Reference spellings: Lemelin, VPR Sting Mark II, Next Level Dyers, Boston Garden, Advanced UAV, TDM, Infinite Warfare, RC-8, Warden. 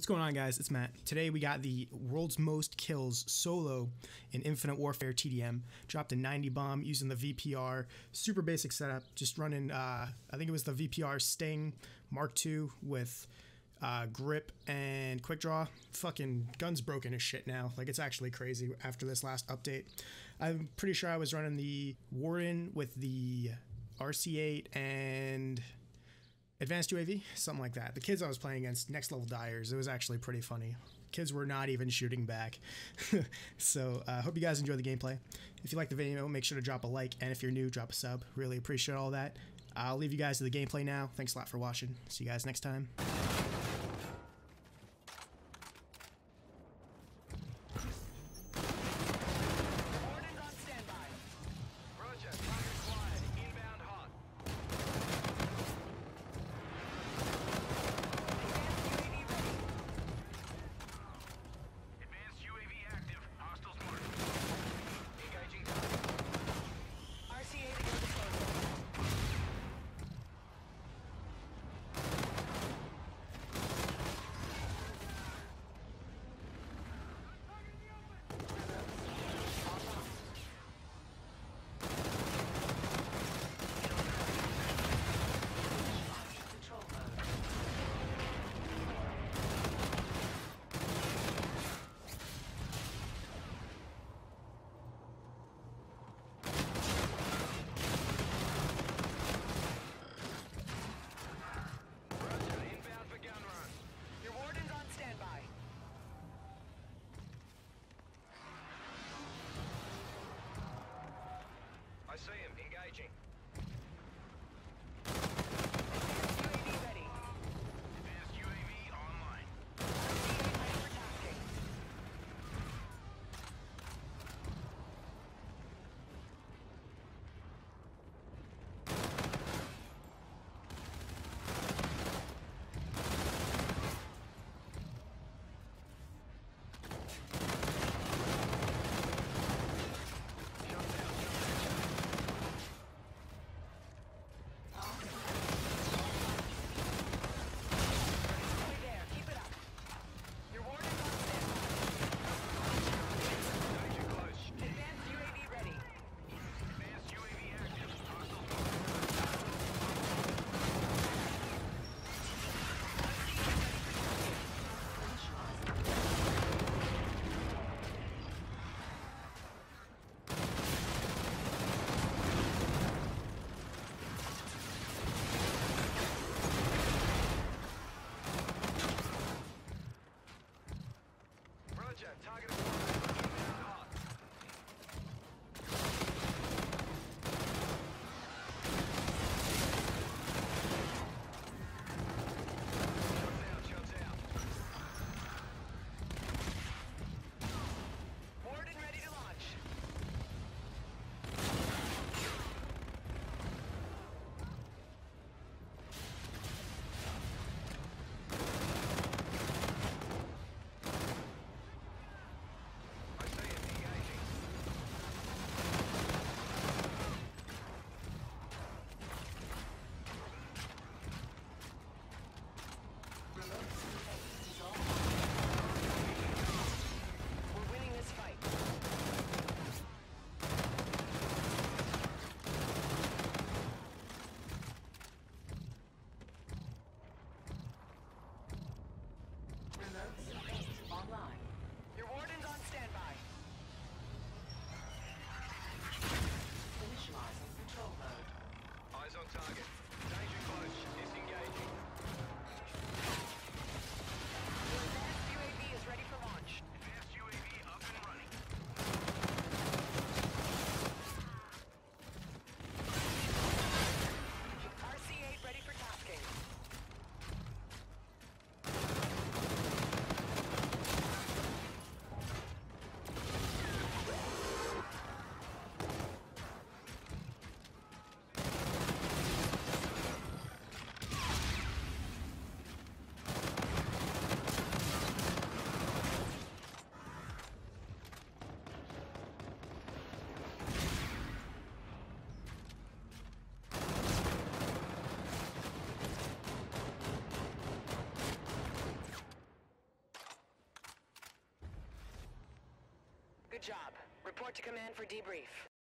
What's going on, guys? It's Matt. Today we got the world's most kills solo in Infinite Warfare TDM. Dropped a 90 bomb using the VPR. Super basic setup, just running, I think it was the VPR Sting Mark II with grip and quick draw. Fucking gun's broken as shit now. Like, it's actually crazy after this last update. I'm pretty sure I was running the Warden with the RC-8 and Advanced UAV, something like that. The kids I was playing against, Next Level Dyers, it was actually pretty funny. Kids were not even shooting back. So I hope you guys enjoy the gameplay. If you like the video, make sure to drop a like, and if you're new, drop a sub. Really appreciate all that. I'll leave you guys to the gameplay now. Thanks a lot for watching. See you guys next time. Good job. Report to command for debrief.